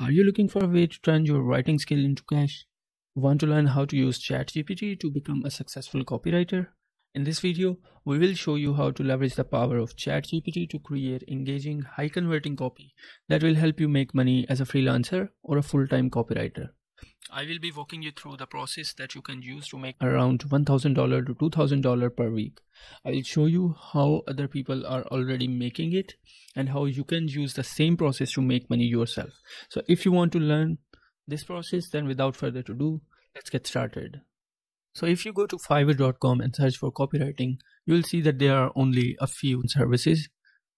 Are you looking for a way to turn your writing skill into cash? Want to learn how to use ChatGPT to become a successful copywriter? In this video, we will show you how to leverage the power of ChatGPT to create engaging, high-converting copy that will help you make money as a freelancer or a full-time copywriter. I will be walking you through the process that you can use to make around $1,000 to $2,000 per week. I will show you how other people are already making it and how you can use the same process to make money yourself. So if you want to learn this process, then without further ado, let's get started. So if you go to Fiverr.com and search for copywriting, you will see that there are only a few services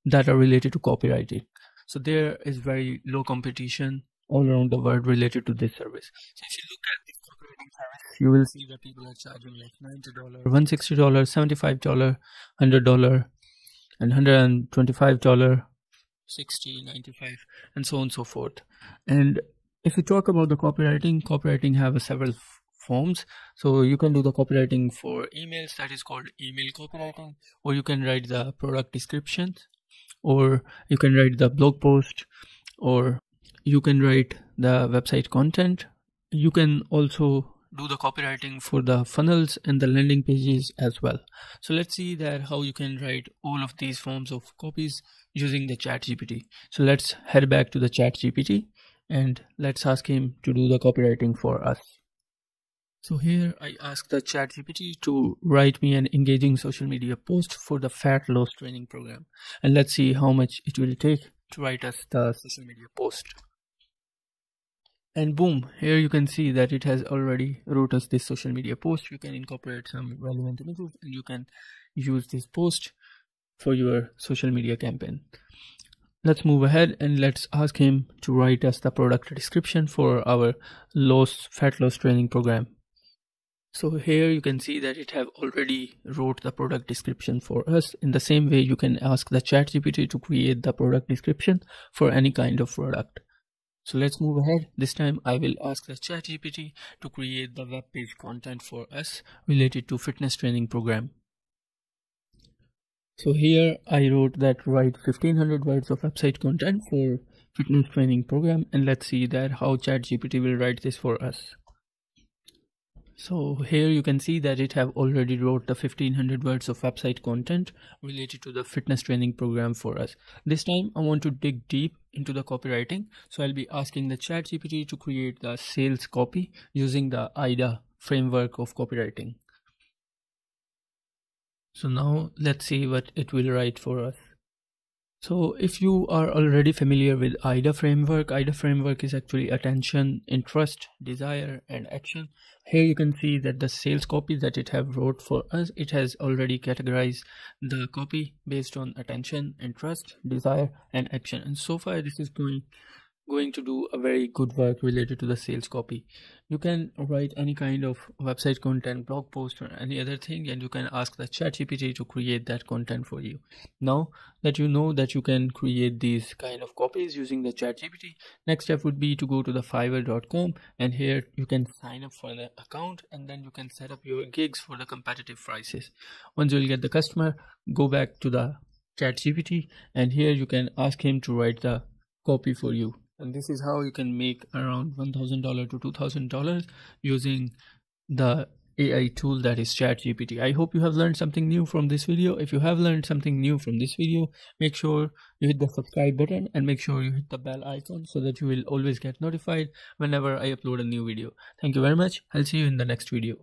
that are related to copywriting. So there is very low competition all around the world related to this service. So if you look at this copywriting service, you will see that people are charging like $90, $160, $75, $100, and $125, $60, $95, and so on and so forth. And if you talk about the copywriting have several forms. So you can do the copywriting for emails, that is called email copywriting, or you can write the product descriptions, or you can write the blog post, or you can write the website content. You can also do the copywriting for the funnels and the landing pages as well. So let's see that how you can write all of these forms of copies using the ChatGPT. So let's head back to the ChatGPT and let's ask him to do the copywriting for us. So here I asked the ChatGPT to write me an engaging social media post for the fat loss training program. And let's see how much it will take to write us the social media post. And boom, here you can see that it has already wrote us this social media post. You can incorporate some relevant images and you can use this post for your social media campaign. Let's move ahead and let's ask him to write us the product description for our fat loss training program. So here you can see that it have already wrote the product description for us. In the same way, you can ask the ChatGPT to create the product description for any kind of product. So let's move ahead. This time I will ask the ChatGPT to create the web page content for us related to fitness training program. So here I wrote that write 1500 words of website content for fitness training program, and let's see that how ChatGPT will write this for us. So here you can see that it have already wrote the 1500 words of website content related to the fitness training program for us. This time I want to dig deep into the copywriting. So I'll be asking the ChatGPT to create the sales copy using the AIDA framework of copywriting. So now let's see what it will write for us. So if you are already familiar with AIDA framework is actually attention, interest, desire, and action. Here you can see that the sales copy that it have wrote for us, it has already categorized the copy based on attention, interest, desire, and action. And so far this is going to do a very good work related to the sales copy. You can write any kind of website content, blog post, or any other thing, and you can ask the ChatGPT to create that content for you. Now that you know that you can create these kind of copies using the ChatGPT, next step would be to go to the Fiverr.com, and here you can sign up for the account, and then you can set up your gigs for the competitive prices. Once you'll get the customer, go back to the ChatGPT, and here you can ask him to write the copy for you. And this is how you can make around $1,000 to $2,000 using the AI tool that is ChatGPT. I hope you have learned something new from this video. If you have learned something new from this video, make sure you hit the subscribe button and make sure you hit the bell icon so that you will always get notified whenever I upload a new video. Thank you very much. I'll see you in the next video.